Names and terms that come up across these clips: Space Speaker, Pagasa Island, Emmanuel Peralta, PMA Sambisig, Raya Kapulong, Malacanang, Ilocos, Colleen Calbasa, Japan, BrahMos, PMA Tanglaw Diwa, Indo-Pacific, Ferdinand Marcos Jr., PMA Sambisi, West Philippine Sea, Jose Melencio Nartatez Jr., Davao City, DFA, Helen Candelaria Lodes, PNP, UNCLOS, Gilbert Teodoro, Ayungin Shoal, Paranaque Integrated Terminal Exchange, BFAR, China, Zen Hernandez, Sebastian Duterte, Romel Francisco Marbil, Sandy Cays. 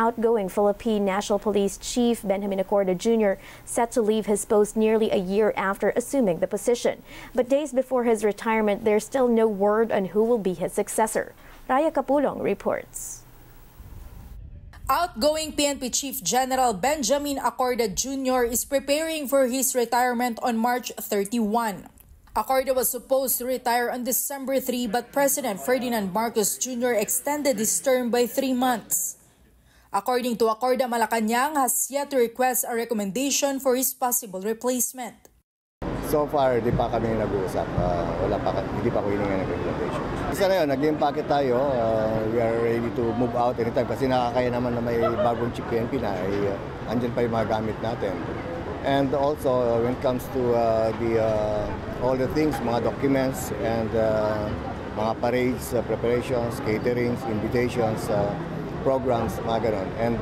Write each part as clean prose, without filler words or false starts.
outgoing Philippine National Police Chief Benjamin Acorda Jr., set to leave his post nearly a year after assuming the position. But days before his retirement, there's still no word on who will be his successor. Raya Kapulong reports. Outgoing PNP Chief General Benjamin Acorda Jr. is preparing for his retirement on March 31. Acorda was supposed to retire on December 3, but President Ferdinand Marcos Jr. extended his term by 3 months. According to Acorda, Malacanang has yet to request a recommendation for his possible replacement. So far, di pa kami nag-uusap. Hindi pa ko hiningan ng recommendation. Isa na yun, naging packet tayo. We are ready to move out anytime kasi nakakaya naman na may bagong chip PNP na. Andyan pa yung mga gamit natin. And also, when it comes to all the things, mga documents and mga parades, preparations, caterings, invitations, programs, mga ganun. And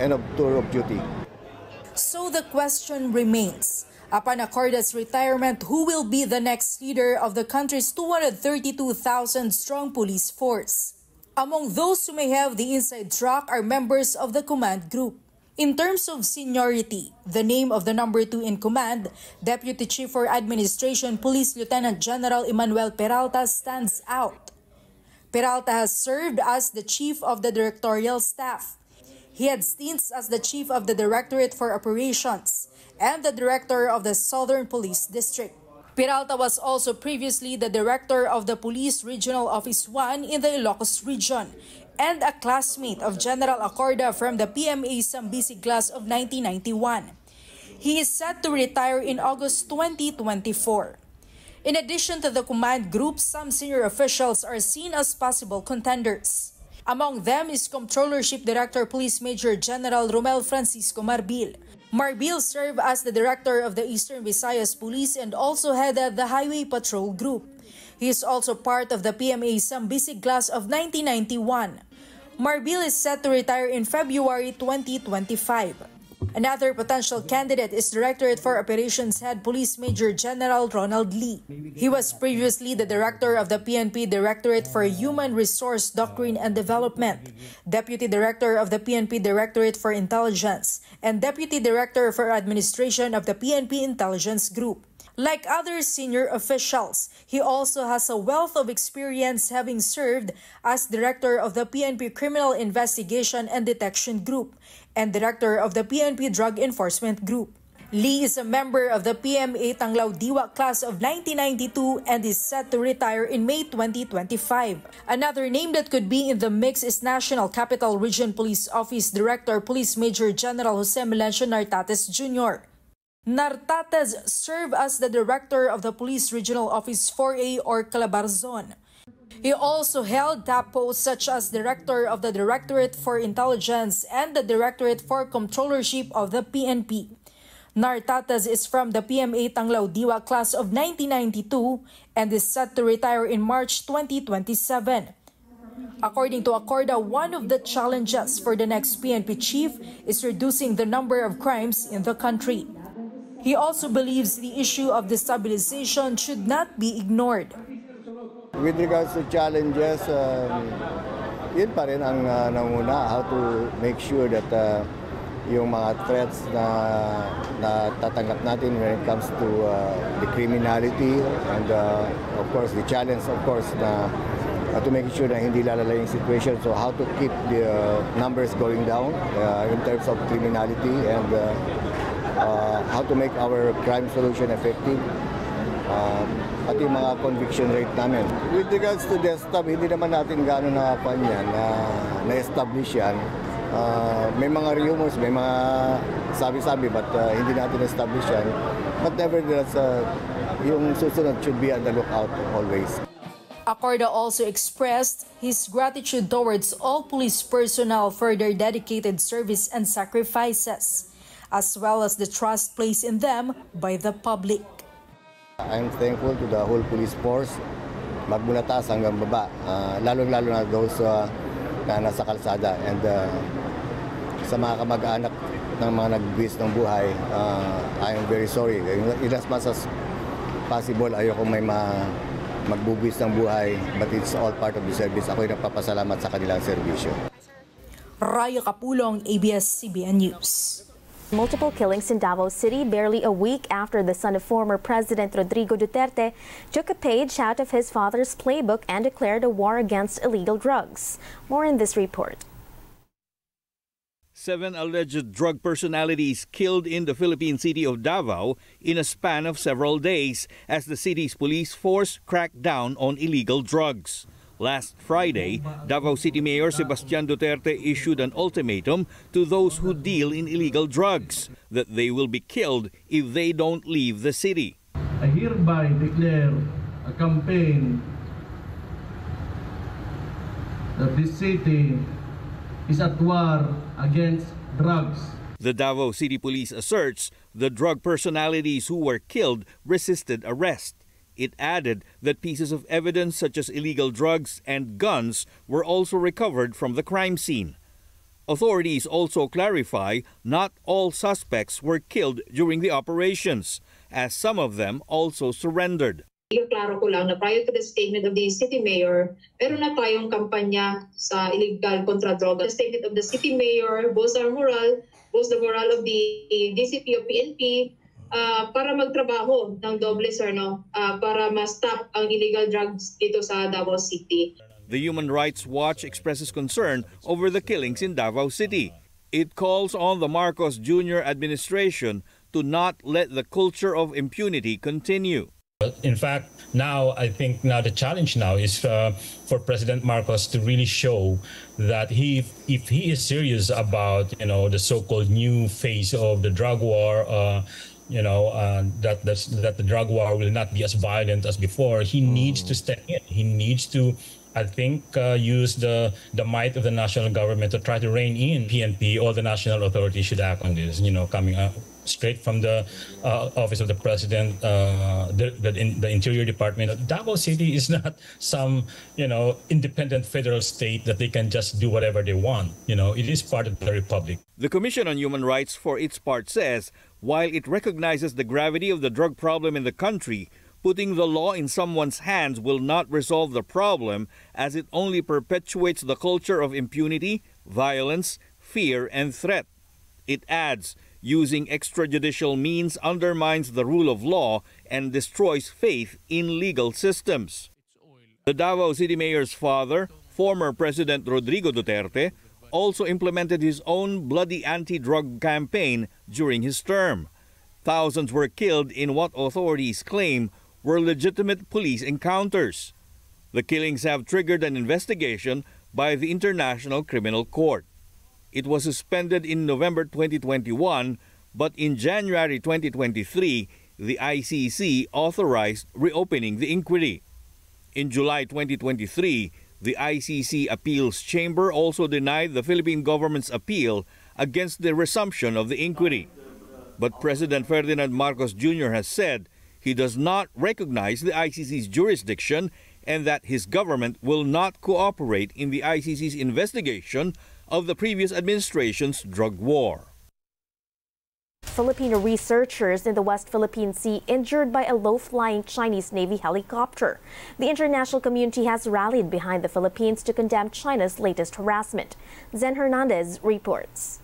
end of tour of duty. So the question remains. Upon Acorda's retirement, who will be the next leader of the country's 232,000-strong police force? Among those who may have the inside track are members of the command group. In terms of seniority, the name of the number 2 in command, Deputy Chief for Administration Police Lieutenant General Emmanuel Peralta, stands out. Peralta has served as the Chief of the Directorial Staff. He had stints as the Chief of the Directorate for Operations and the Director of the Southern Police District. Peralta was also previously the Director of the Police Regional Office 1 in the Ilocos region and a classmate of General Acorda from the PMA Sambisi class of 1991. He is set to retire in August 2024. In addition to the command group, some senior officials are seen as possible contenders. Among them is Comptrollership Director Police Major General Romel Francisco Marbil. Marbil served as the Director of the Eastern Visayas Police and also headed the Highway Patrol Group. He is also part of the PMA Sambisig class of 1991. Marbil is set to retire in February 2025. Another potential candidate is Directorate for Operations Head Police Major General Ronald Lee. He was previously the Director of the PNP Directorate for Human Resource Doctrine and Development, Deputy Director of the PNP Directorate for Intelligence, and Deputy Director for Administration of the PNP Intelligence Group. Like other senior officials, he also has a wealth of experience, having served as Director of the PNP Criminal Investigation and Detection Group and Director of the PNP Drug Enforcement Group. Lee is a member of the PMA Tanglaw Diwa class of 1992 and is set to retire in May 2025. Another name that could be in the mix is National Capital Region Police Office Director Police Major General Jose Melencio Nartatez Jr. Nartatez served as the Director of the Police Regional Office 4A or Calabarzon. He also held top posts such as Director of the Directorate for Intelligence and the Directorate for Comptrollership of the PNP. Nartatez is from the PMA Tanglaw Diwa class of 1992 and is set to retire in March 2027. According to Acorda, one of the challenges for the next PNP chief is reducing the number of crimes in the country. He also believes the issue of destabilization should not be ignored. With regards to challenges, yun pa rin ang nanguna, how to make sure that yung mga threats na tatanggap natin when it comes to the criminality and of course the challenge, of course, to make sure na hindi lalala yung situation. So how to keep the numbers going down in terms of criminality and how to make our crime solution effective, pati mga conviction rate namin. With regards to desktop, hindi naman natin gaano na-establish yan. May mga rumors, may mga sabi-sabi, but hindi natin establish yan. But nevertheless, yung susunod should be on the lookout always. Acorda also expressed his gratitude towards all police personnel for their dedicated service and sacrifices, as well as the trust placed in them by the public. I'm thankful to the whole police force, magmula taas hanggang baba, lalo na those na nasa kalsada and sa mga kamag-anak ng mga nagbis ng buhay, I am very sorry. In as much as possible, ayoko may magbubis ng buhay, but it's all part of the service. Ako'y nagpapasalamat sa kanilang servisyo. Raya Kapulong, ABS-CBN News. Multiple killings in Davao City barely a week after the son of former President Rodrigo Duterte took a page out of his father's playbook and declared a war against illegal drugs. More in this report. 7 alleged drug personalities killed in the Philippine city of Davao in a span of several days as the city's police force cracked down on illegal drugs. Last Friday, Davao City Mayor Sebastian Duterte issued an ultimatum to those who deal in illegal drugs that they will be killed if they don't leave the city. I hereby declare a campaign that this city is at war against drugs. The Davao City Police asserts the drug personalities who were killed resisted arrest. It added that pieces of evidence such as illegal drugs and guns were also recovered from the crime scene. Authorities also clarify not all suspects were killed during the operations, as some of them also surrendered. Klaro ko lang na prior to the statement of the city mayor, meron na tayong kampanya sa illegal kontra droga. The statement of the city mayor, both the morale of the DCP of PNP, para magtrabaho ng doble para ma-stop ang illegal drugs dito sa Davao City. The Human Rights Watch expresses concern over the killings in Davao City. It calls on the Marcos Jr. administration to not let the culture of impunity continue. In fact, I think the challenge now is for President Marcos to really show that if he is serious about the so-called new phase of the drug war. That the drug war will not be as violent as before. He needs to step in. He needs to, I think, use the might of the national government to try to rein in PNP. All the national authorities should act on this. Coming up straight from the office of the president, the Interior Department. Davao City is not some independent federal state that they can just do whatever they want. It is part of the republic. The Commission on Human Rights, for its part, says, while it recognizes the gravity of the drug problem in the country, putting the law in someone's hands will not resolve the problem, as it only perpetuates the culture of impunity, violence, fear, and threat. It adds, using extrajudicial means undermines the rule of law and destroys faith in legal systems. The Davao City Mayor's father, former President Rodrigo Duterte, also implemented his own bloody anti-drug campaign during his term. Thousands were killed in what authorities claim were legitimate police encounters. The killings have triggered an investigation by the International Criminal Court. It was suspended in November 2021, but in January 2023, the ICC authorized reopening the inquiry. In July 2023, the ICC Appeals Chamber also denied the Philippine government's appeal against the resumption of the inquiry. But President Ferdinand Marcos Jr. has said he does not recognize the ICC's jurisdiction and that his government will not cooperate in the ICC's investigation of the previous administration's drug war. Filipino researchers in the West Philippine Sea injured by a low-flying Chinese Navy helicopter. The international community has rallied behind the Philippines to condemn China's latest harassment. Zen Hernandez reports.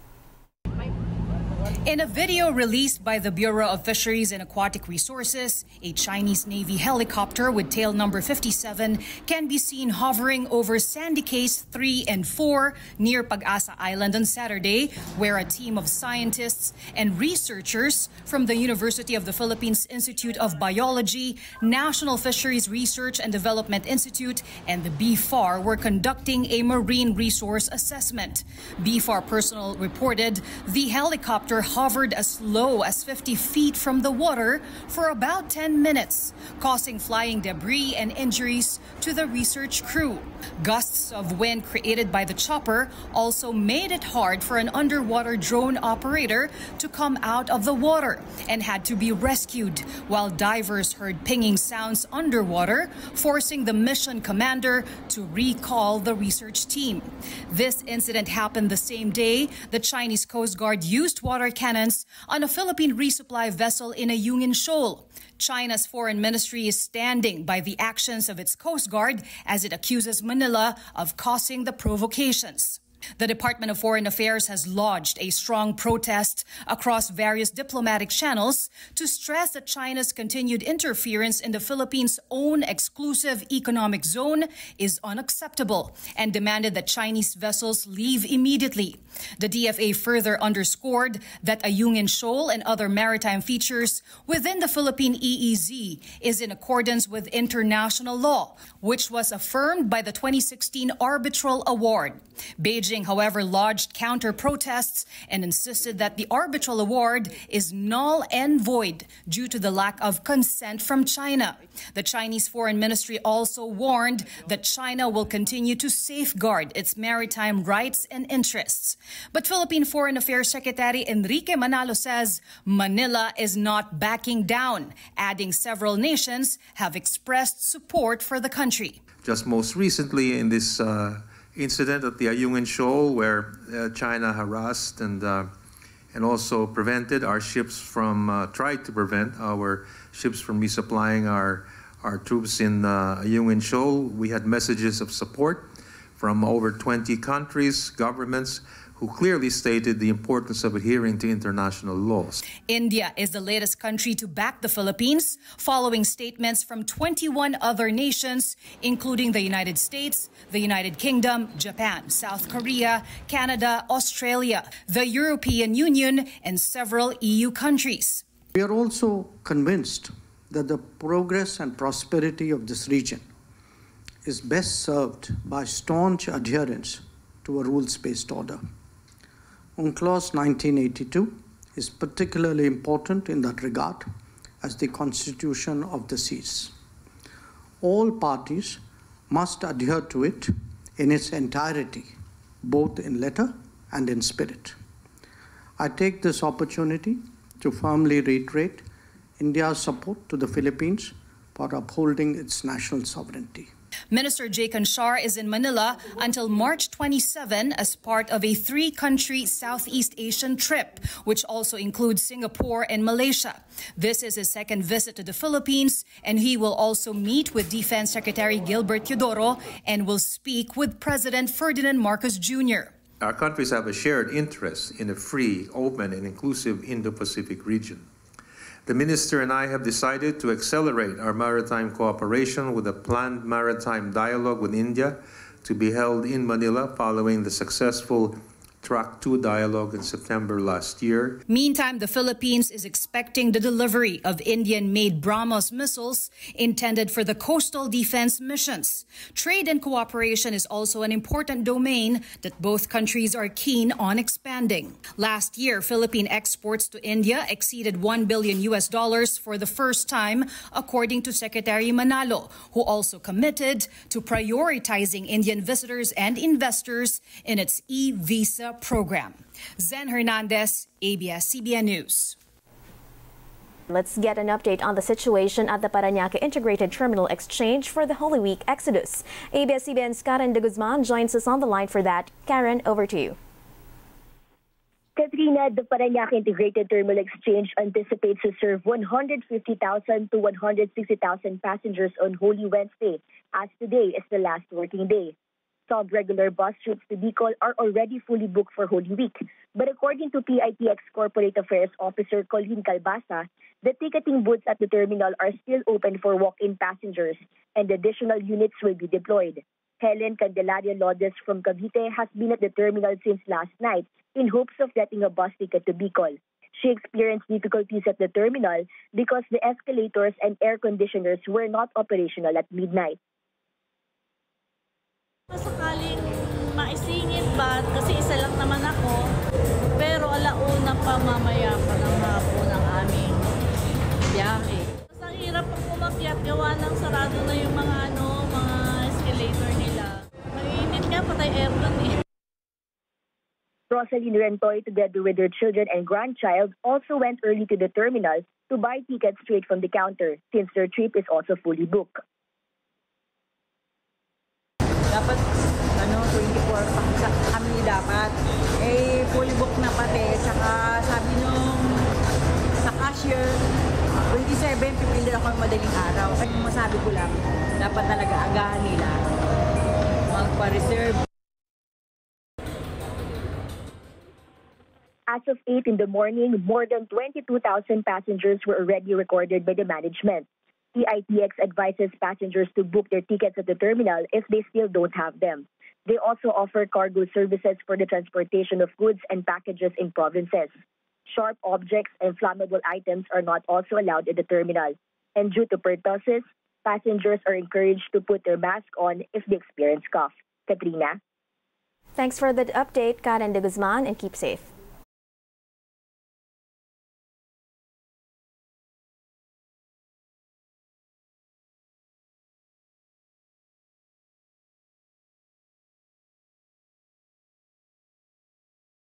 In a video released by the Bureau of Fisheries and Aquatic Resources, a Chinese Navy helicopter with tail number 57 can be seen hovering over Sandy Cays 3 and 4 near Pagasa Island on Saturday, where a team of scientists and researchers from the University of the Philippines Institute of Biology, National Fisheries Research and Development Institute, and the BFAR were conducting a marine resource assessment. BFAR personnel reported the helicopter hovered as low as 50 feet from the water for about 10 minutes, causing flying debris and injuries to the research crew. Gusts of wind created by the chopper also made it hard for an underwater drone operator to come out of the water and had to be rescued, while divers heard pinging sounds underwater, forcing the mission commander to recall the research team. This incident happened the same day the Chinese Coast Guard used water cannons on a Philippine resupply vessel in Ayungin Shoal. China's foreign ministry is standing by the actions of its Coast Guard as it accuses Manila of causing the provocations. The Department of Foreign Affairs has lodged a strong protest across various diplomatic channels to stress that China's continued interference in the Philippines' own exclusive economic zone is unacceptable and demanded that Chinese vessels leave immediately. The DFA further underscored that Ayungin Shoal and other maritime features within the Philippine EEZ is in accordance with international law, which was affirmed by the 2016 Arbitral Award. Beijing, however, lodged counter-protests and insisted that the Arbitral Award is null and void due to the lack of consent from China. The Chinese Foreign Ministry also warned that China will continue to safeguard its maritime rights and interests. But Philippine Foreign Affairs Secretary Enrique Manalo says Manila is not backing down, adding several nations have expressed support for the country. Just most recently in this incident at the Ayungin Shoal where China harassed and also prevented our ships from, tried to prevent our ships from resupplying our troops in Ayungin Shoal. We had messages of support from over 20 countries, governments, who clearly stated the importance of adhering to international laws. India is the latest country to back the Philippines, following statements from 21 other nations, including the United States, the United Kingdom, Japan, South Korea, Canada, Australia, the European Union, and several EU countries. We are also convinced that the progress and prosperity of this region is best served by staunch adherence to a rules-based order. UNCLOS 1982 is particularly important in that regard as the constitution of the seas. All parties must adhere to it in its entirety, both in letter and in spirit. I take this opportunity to firmly reiterate India's support to the Philippines for upholding its national sovereignty. Minister Jay Kanchar is in Manila until March 27 as part of a three-country Southeast Asian trip, which also includes Singapore and Malaysia. This is his second visit to the Philippines, and he will also meet with Defense Secretary Gilbert Teodoro and will speak with President Ferdinand Marcos Jr. Our countries have a shared interest in a free, open, and inclusive Indo-Pacific region. The Minister and I have decided to accelerate our maritime cooperation with a planned maritime dialogue with India to be held in Manila following the successful Track 2 dialogue in September last year. Meantime, the Philippines is expecting the delivery of Indian-made BrahMos missiles intended for the coastal defense missions. Trade and cooperation is also an important domain that both countries are keen on expanding. Last year, Philippine exports to India exceeded $1 billion for the first time, according to Secretary Manalo, who also committed to prioritizing Indian visitors and investors in its e-visa program. Zen Hernandez, ABS-CBN News. Let's get an update on the situation at the Paranaque Integrated Terminal Exchange for the Holy Week exodus. ABS-CBN's Karen De Guzman joins us on the line for that. Karen, over to you. Katrina, the Paranaque Integrated Terminal Exchange anticipates to serve 150,000 to 160,000 passengers on Holy Wednesday, as today is the last working day. Some regular bus trips to Bicol are already fully booked for Holy Week. But according to PITX Corporate Affairs Officer Colleen Calbasa, the ticketing booths at the terminal are still open for walk-in passengers, and additional units will be deployed. Helen Candelaria Lodes from Cavite has been at the terminal since last night in hopes of getting a bus ticket to Bicol. She experienced difficulties at the terminal because the escalators and air conditioners were not operational at midnight. Sakaling maisingit ba, kasi isa lang naman ako, pero alauna pa mamaya pa ng hapon ang aming biyahe. Mas ang hirap pang umakyat, gawa ng sarado na yung mga escalator nila. Mainit nga, patay aircon eh. Rosaline Rentoy, together with her children and grandchild, also went early to the terminal to buy tickets straight from the counter, since their trip is also fully booked. Dapat 24 pack kami dapat. Eh, fully book na pati. Tsaka sabi nung sa cashier, 27, pipili ako ng madaling araw. Kaya masabi ko lang, dapat talaga agahan nila. Magpa-reserve. As of 8 in the morning, more than 22,000 passengers were already recorded by the management. PITX advises passengers to book their tickets at the terminal if they still don't have them. They also offer cargo services for the transportation of goods and packages in provinces. Sharp objects and flammable items are not also allowed at the terminal. And due to pertussis, passengers are encouraged to put their mask on if they experience cough. Katrina? Thanks for that update, Karen De Guzman, and keep safe.